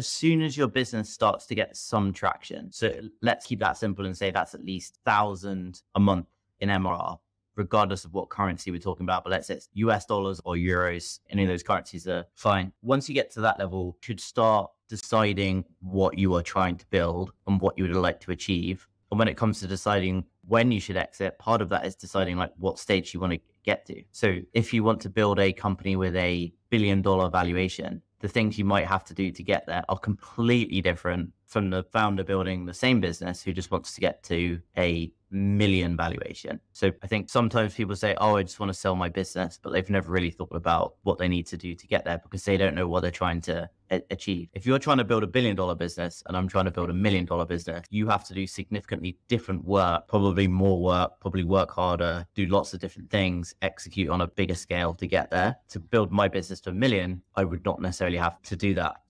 as soon as your business starts to get some traction. So let's keep that simple and say that's at least 1,000 a month in MRR, regardless of what currency we're talking about. But let's say it's US dollars or euros, any of those currencies are fine. Once you get to that level, you should start deciding what you are trying to build and what you would like to achieve. And when it comes to deciding when you should exit, part of that is deciding like what stage you want to get to. So if you want to build a company with a $1 billion valuation, the things you might have to do to get there are completely different from the founder building the same business who just wants to get to a $1 million valuation. So I think sometimes people say, oh, I just want to sell my business, but they've never really thought about what they need to do to get there because they don't know what they're trying to achieve. If you're trying to build a $1 billion business and I'm trying to build a $1 million business, you have to do significantly different work, probably more work, probably work harder, do lots of different things, execute on a bigger scale to get there. To build my business to $1 million, I would not necessarily have to do that.